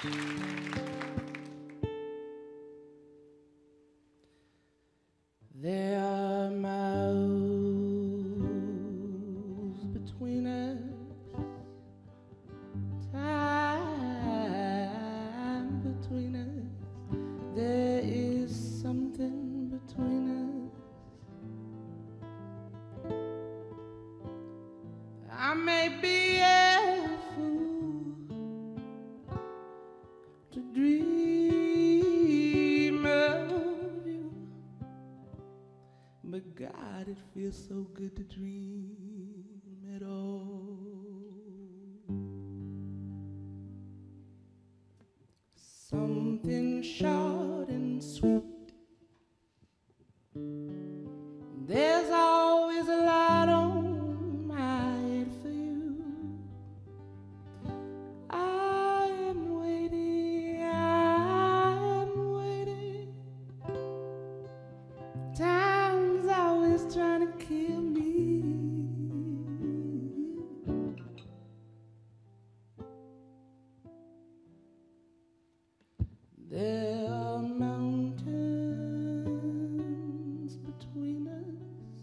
There are miles between us, time between us. There is something between us. I may be a fool to dream of you, but God, it feels so good to dream at all. Something short and sweet. There's always a light on my head for you. I am waiting, I am waiting. Time's always trying to kill me. There are mountains between us.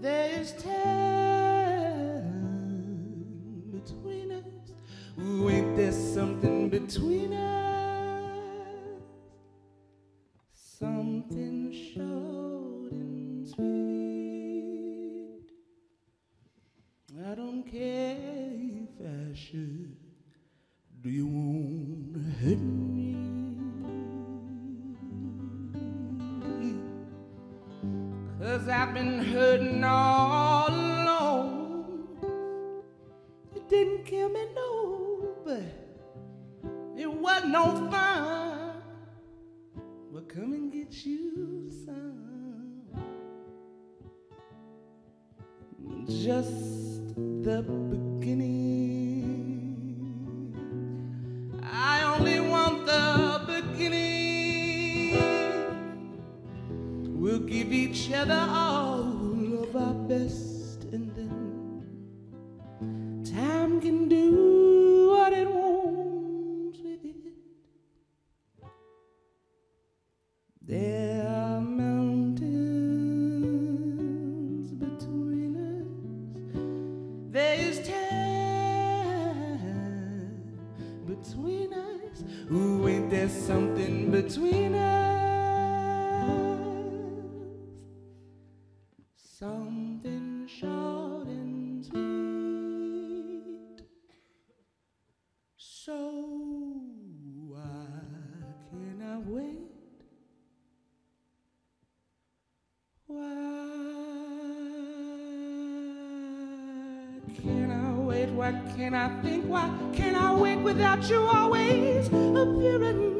There is time between us. Ooh, ain't there something between us? Something short and sweet. I don't care if I should. Do you want to hurt me? Cause I've been hurting all alone. It didn't kill me, no, but it wasn't no fun. Well, come and get you some. Just the beginning. I only want the beginning. We'll give each other all of our best, and then time can do what it wants with it. There are mountains between us. There is time between us. Ooh, ain't there something between us? Something short and sweet, so why can I wait? Why can I wait? Why can't I think? Why can't I wait without you always appearing?